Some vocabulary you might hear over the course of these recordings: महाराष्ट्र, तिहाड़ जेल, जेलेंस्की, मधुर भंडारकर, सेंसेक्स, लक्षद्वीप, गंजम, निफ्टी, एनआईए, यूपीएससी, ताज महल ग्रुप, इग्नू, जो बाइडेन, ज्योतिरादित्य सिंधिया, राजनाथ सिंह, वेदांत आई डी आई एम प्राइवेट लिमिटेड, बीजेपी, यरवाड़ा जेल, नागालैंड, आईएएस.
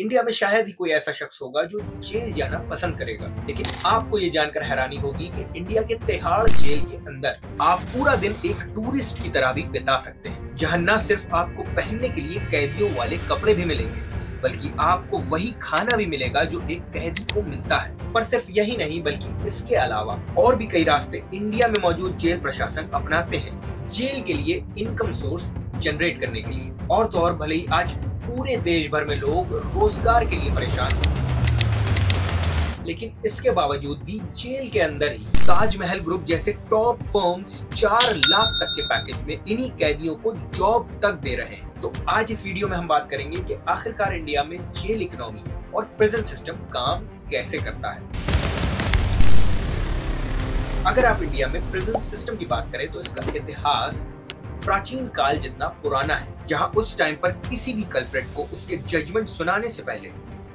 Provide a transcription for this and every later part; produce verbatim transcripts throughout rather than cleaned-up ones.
India में शायद ही कोई ऐसा शख्स होगा जो जेल जाना पसंद करेगा, लेकिन आपको ये जानकर हैरानी होगी कि इंडिया के तिहाड़ जेल के अंदर आप पूरा दिन एक टूरिस्ट की तरह भी बिता सकते हैं, जहां न सिर्फ आपको पहनने के लिए कैदियों वाले कपड़े भी मिलेंगे बल्कि आपको वही खाना भी मिलेगा जो एक कैदी को मिलता है। पर सिर्फ यही नहीं बल्कि इसके अलावा और भी कई रास्ते इंडिया में मौजूद जेल प्रशासन अपनाते हैं जेल के लिए इनकम सोर्स जनरेट करने के लिए। और तो और भले ही आज पूरे देश भर में लोग रोजगार के लिए परेशान हैं, लेकिन इसके बावजूद भी जेल के अंदर ही ताज महल ग्रुप जैसे टॉप फर्म्स चार लाख तक के पैकेज में इन्हीं कैदियों को जॉब तक दे रहे हैं। तो आज इस वीडियो में हम बात करेंगे कि आखिरकार इंडिया में जेल इकोनॉमी और प्रिजन सिस्टम काम कैसे करता है। अगर आप इंडिया में प्रिजन सिस्टम की बात करें तो इसका इतिहास प्राचीन काल जितना पुराना है, जहां उस टाइम पर किसी भी कल्प्रेट को उसके जजमेंट सुनाने से पहले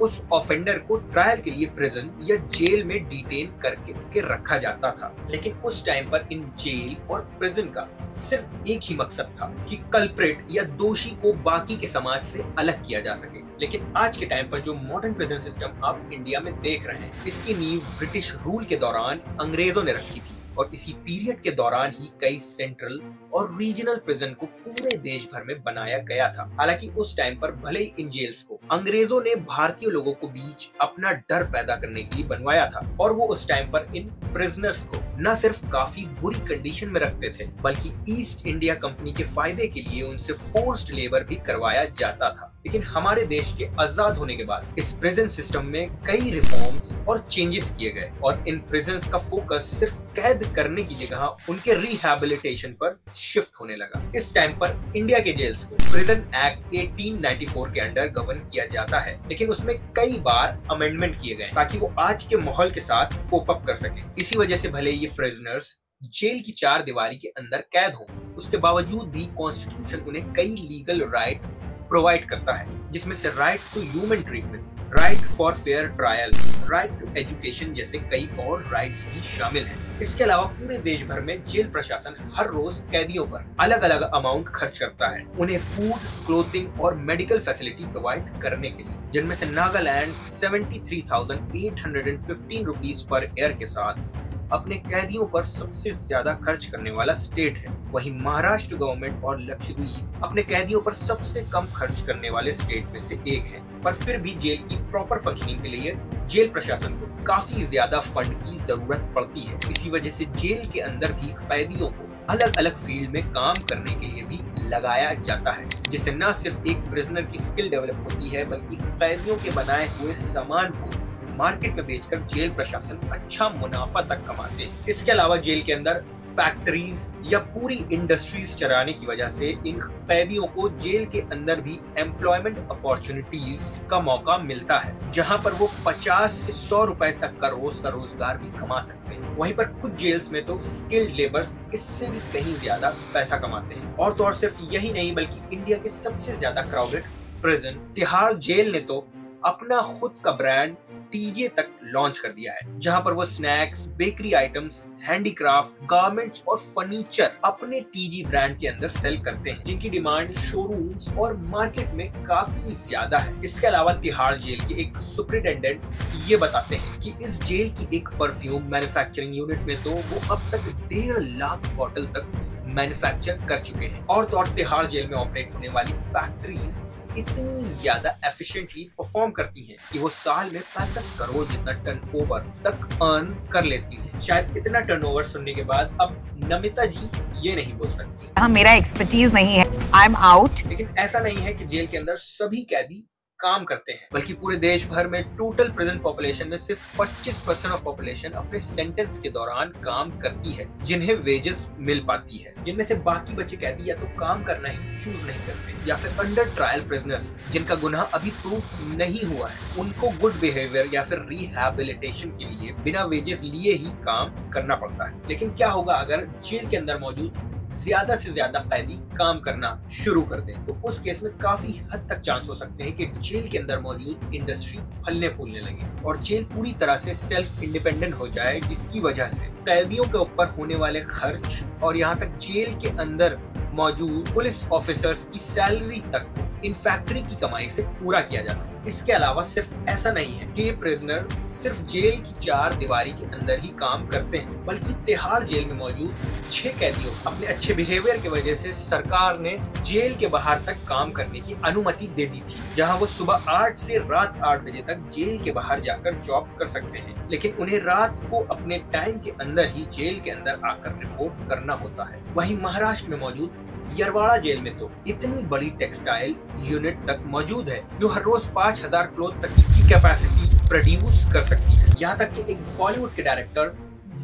उस ऑफेंडर को ट्रायल के लिए प्रिजन या जेल में डिटेन करके के रखा जाता था। लेकिन उस टाइम पर इन जेल और प्रिजन का सिर्फ एक ही मकसद था कि कल्प्रेट या दोषी को बाकी के समाज से अलग किया जा सके। लेकिन आज के टाइम पर जो मॉडर्न प्रिजन सिस्टम आप इंडिया में देख रहे हैं, इसकी नींव ब्रिटिश रूल के दौरान अंग्रेजों ने रखी थी और इसी पीरियड के दौरान ही कई सेंट्रल और रीजनल प्रिजन को पूरे देश भर में बनाया गया था। हालांकि उस टाइम पर भले ही इन जेल्स को अंग्रेजों ने भारतीय लोगों को बीच अपना डर पैदा करने के लिए बनवाया था और वो उस टाइम पर इन प्रिजनर्स को न सिर्फ काफी बुरी कंडीशन में रखते थे बल्कि ईस्ट इंडिया कंपनी के फायदे के लिए उनसे फोर्स्ड लेबर भी करवाया जाता था। लेकिन हमारे देश के आजाद होने के बाद इस प्रिजन सिस्टम में कई रिफॉर्म्स और चेंजेस किए गए और इन प्रिजन्स का फोकस सिर्फ कैद करने की जगह उनके रिहेबिलिटेशन पर शिफ्ट होने लगा। इस टाइम पर इंडिया के जेल्स को प्रिजन एक्ट अठारह सौ चौरानवे के अंडर गवर्न किया जाता है, लेकिन उसमें कई बार अमेंडमेंट किए गए ताकि वो आज के माहौल के साथ कोप अप कर सके। इसी वजह से भले ये प्रिजनर्स जेल की चार दीवारी के अंदर कैद हों, उसके बावजूद भी कॉन्स्टिट्यूशन उन्हें कई लीगल राइट प्रोवाइड करता है, जिसमें से right to human treatment, right for fair trial, right to education जैसे कई और राइट्स भी शामिल हैं। इसके अलावा पूरे देश भर में जेल प्रशासन हर रोज कैदियों पर अलग अलग अमाउंट खर्च करता है, उन्हें फूड, क्लोथिंग और मेडिकल फैसिलिटी प्रोवाइड करने के लिए, जिनमें से नागालैंड seventy three thousand eight hundred and fifteen rupees पर एयर के साथ अपने कैदियों पर सबसे ज्यादा खर्च करने वाला स्टेट है। वहीं महाराष्ट्र गवर्नमेंट और लक्षद्वीप अपने कैदियों पर सबसे कम खर्च करने वाले स्टेट में से एक है। पर फिर भी जेल की प्रॉपर फंक्शनिंग के लिए जेल प्रशासन को काफी ज्यादा फंड की जरूरत पड़ती है। इसी वजह से जेल के अंदर भी कैदियों को अलग अलग फील्ड में काम करने के लिए भी लगाया जाता है, जिससे न सिर्फ एक प्रिजनर की स्किल डेवलप होती है बल्कि कैदियों के बनाए हुए सामान को मार्केट में बेचकर जेल प्रशासन अच्छा मुनाफा तक कमाते हैं। इसके अलावा जेल के अंदर फैक्ट्रीज या पूरी इंडस्ट्रीज चलाने की वजह से इन कैदियों को जेल के अंदर भी एम्प्लॉयमेंट अपॉर्चुनिटीज का मौका मिलता है, जहां पर वो पचास से सौ रुपए तक का रोज का रोजगार भी कमा सकते हैं। वहीं पर कुछ जेल्स में तो स्किल्ड लेबर्स इससे भी कहीं ज्यादा पैसा कमाते हैं। और तो और सिर्फ यही नहीं बल्कि इंडिया के सबसे ज्यादा क्राउडेड प्रिजन तिहाड़ जेल ने तो अपना खुद का ब्रांड टीजे तक लॉन्च कर दिया है, जहां पर वो snacks, bakery items, handicraft, garments और फर्नीचर अपने टीजी ब्रांड के अंदर सेल करते हैं, जिनकी डिमांड शोरूम्स और मार्केट में काफी ज्यादा है। इसके अलावा तिहाड़ जेल के एक सुपरिटेंडेंट ये बताते हैं कि इस जेल की एक परफ्यूम मैन्युफैक्चरिंग यूनिट में तो वो अब तक डेढ़ लाख बॉटल तक मैन्युफैक्चर कर चुके हैं। और तो और तिहाड़ जेल में ऑपरेट होने वाली फैक्ट्रीज इतनी ज्यादा एफिशिएंटली परफॉर्म करती हैं कि वो साल में पैंतीस करोड़ जितना टर्नओवर तक अर्न कर लेती हैं। शायद इतना टर्नओवर सुनने के बाद अब नमिता जी ये नहीं बोल सकती हाँ मेरा एक्सपर्टीज नहीं है, आई एम आउट। लेकिन ऐसा नहीं है कि जेल के अंदर सभी कैदी काम करते हैं, बल्कि पूरे देश भर में टोटल प्रिजन पॉपुलेशन में सिर्फ पच्चीस परसेंट ऑफ पॉपुलेशन अपने सेंटेंस के दौरान काम करती है जिन्हें वेजेस मिल पाती है। जिनमें से बाकी बचे कैदी या तो काम करना ही चूज नहीं करते या फिर अंडर ट्रायल प्रिजनर्स जिनका गुनाह अभी प्रूफ नहीं हुआ है, उनको गुड बिहेवियर या फिर रिहेबिलिटेशन के लिए बिना वेजेस लिए ही काम करना पड़ता है। लेकिन क्या होगा अगर जेल के अंदर मौजूद ज्यादा से ज्यादा कैदी काम करना शुरू कर दें, तो उस केस में काफी हद तक चांस हो सकते हैं कि जेल के अंदर मौजूद इंडस्ट्री फलने फूलने लगे और जेल पूरी तरह से सेल्फ इंडिपेंडेंट हो जाए, जिसकी वजह से कैदियों के ऊपर होने वाले खर्च और यहाँ तक जेल के अंदर मौजूद पुलिस ऑफिसर्स की सैलरी तक इन फैक्ट्री की कमाई से पूरा किया जा सके। इसके अलावा सिर्फ ऐसा नहीं है कि ये प्रिजनर सिर्फ जेल की चार दीवारी के अंदर ही काम करते हैं, बल्कि तिहाड़ जेल में मौजूद छह कैदियों अपने अच्छे बिहेवियर की वजह से सरकार ने जेल के बाहर तक काम करने की अनुमति दे दी थी, जहां वो सुबह आठ से रात आठ बजे तक जेल के बाहर जाकर जॉब कर सकते हैं, लेकिन उन्हें रात को अपने टाइम के अंदर ही जेल के अंदर आकर रिपोर्ट करना होता है। वहीं महाराष्ट्र में मौजूद यरवाड़ा जेल में तो इतनी बड़ी टेक्सटाइल यूनिट तक मौजूद है जो हर रोज पाँच हजार क्लोथ तक की कैपेसिटी प्रोड्यूस कर सकती है। यहाँ तक कि एक बॉलीवुड के डायरेक्टर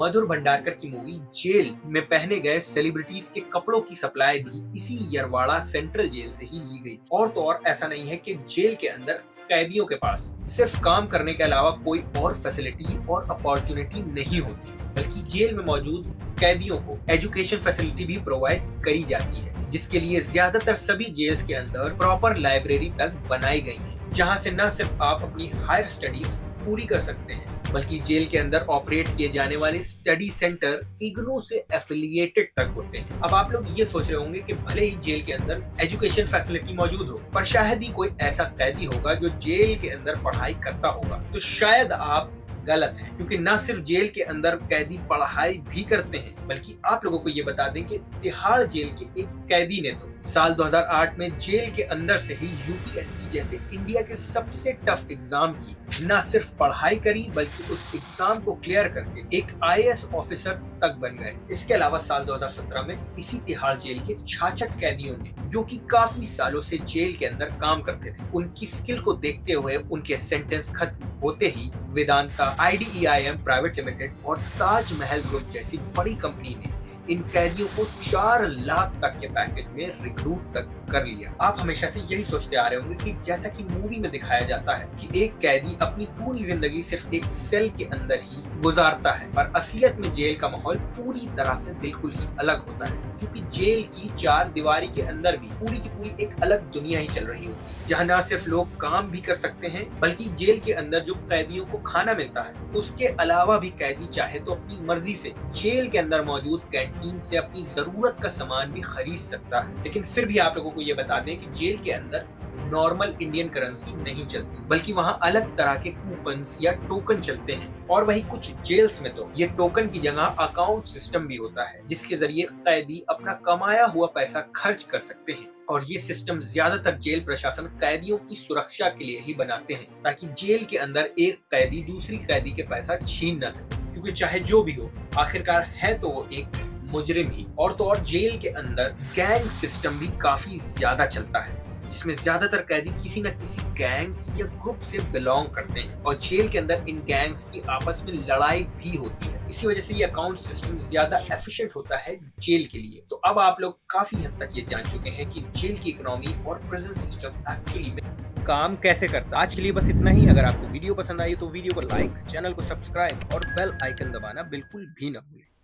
मधुर भंडारकर की मूवी जेल में पहने गए सेलिब्रिटीज के कपड़ों की सप्लाई भी इसी यरवाड़ा सेंट्रल जेल से ही ली गई। और तो और ऐसा नहीं है कि जेल के अंदर कैदियों के पास सिर्फ काम करने के अलावा कोई और फैसिलिटी और अपॉर्चुनिटी नहीं होती, बल्कि जेल में मौजूद कैदियों को एजुकेशन फैसिलिटी भी प्रोवाइड करी जाती है, जिसके लिए ज्यादातर सभी जेल्स के अंदर प्रॉपर लाइब्रेरी तक बनाई गई है, जहां से न सिर्फ आप अपनी हायर स्टडीज पूरी कर सकते हैं, बल्कि जेल के अंदर ऑपरेट किए जाने वाले स्टडी सेंटर इग्नू से एफिलिएटेड तक होते हैं। अब आप लोग ये सोच रहे होंगे कि भले ही जेल के अंदर एजुकेशन फैसिलिटी मौजूद हो, पर शायद ही कोई ऐसा कैदी होगा जो जेल के अंदर पढ़ाई करता होगा, तो शायद आप गलत है, क्योंकि न सिर्फ जेल के अंदर कैदी पढ़ाई भी करते हैं, बल्कि आप लोगों को ये बता दें कि तिहाड़ जेल के एक कैदी ने तो साल दो हजार आठ में जेल के अंदर से ही यू पी एस सी जैसे इंडिया के सबसे टफ एग्जाम की न सिर्फ पढ़ाई करी, बल्कि उस एग्जाम को क्लियर करके एक आई ए एस ऑफिसर तक बन गए। इसके अलावा साल दो हजार सत्रह में इसी तिहाड़ जेल के छियासठ कैदियों ने, जो कि काफी सालों से जेल के अंदर काम करते थे, उनकी स्किल को देखते हुए उनके सेंटेंस खत्म होते ही वेदांत आई डी आई एम प्राइवेट लिमिटेड और ताज महल ग्रुप जैसी बड़ी कंपनी ने इन कैदियों को चार लाख तक के पैकेज में रिक्रूट तक कर लिया। आप हमेशा से यही सोचते आ रहे होंगे कि जैसा कि मूवी में दिखाया जाता है कि एक कैदी अपनी पूरी जिंदगी सिर्फ एक सेल के अंदर ही गुजारता है, पर असलियत में जेल का माहौल पूरी तरह से बिल्कुल ही अलग होता है, क्योंकि जेल की चार दीवारी के अंदर भी पूरी की पूरी एक अलग दुनिया ही चल रही होती है, जहाँ न सिर्फ लोग काम भी कर सकते हैं, बल्कि जेल के अंदर जो कैदियों को खाना मिलता है उसके अलावा भी कैदी चाहे तो अपनी मर्जी से जेल के अंदर मौजूद कैंटीन से अपनी जरूरत का सामान भी खरीद सकता है। लेकिन फिर भी आप लोगों को ये बता दें कि जेल के अंदर नॉर्मल इंडियन करेंसी नहीं चलती, बल्कि वहां अलग तरह के कूपन्स या टोकन चलते हैं, और वहीं कुछ जेल्स में तो ये टोकन की जगह अकाउंट सिस्टम भी होता है, जिसके जरिए कैदी अपना कमाया हुआ पैसा खर्च कर सकते हैं। और ये सिस्टम ज्यादातर जेल प्रशासन कैदियों की सुरक्षा के लिए ही बनाते हैं, ताकि जेल के अंदर एक कैदी दूसरी कैदी के पैसा छीन न सके, क्योंकि चाहे जो भी हो आखिरकार है तो वो एक मुजरिम ही। और तो और जेल के अंदर गैंग सिस्टम भी काफी ज्यादा चलता है, जिसमें ज्यादातर कैदी किसी न किसी गैंग्स या ग्रुप से बिलोंग करते हैं, और जेल के अंदर इन गैंग्स की आपस में लड़ाई भी होती है। इसी वजह से ये अकाउंट सिस्टम ज्यादा एफिशिएंट होता है जेल के लिए। तो अब आप लोग काफी हद तक ये जान चुके हैं कि जेल की इकोनॉमी और प्रिजन सिस्टम एक्चुअली में काम कैसे करता है। आज के लिए बस इतना ही। अगर आपको वीडियो पसंद आई तो वीडियो को लाइक, चैनल को सब्सक्राइब और बेल आइकन दबाना बिल्कुल भी न भूलें।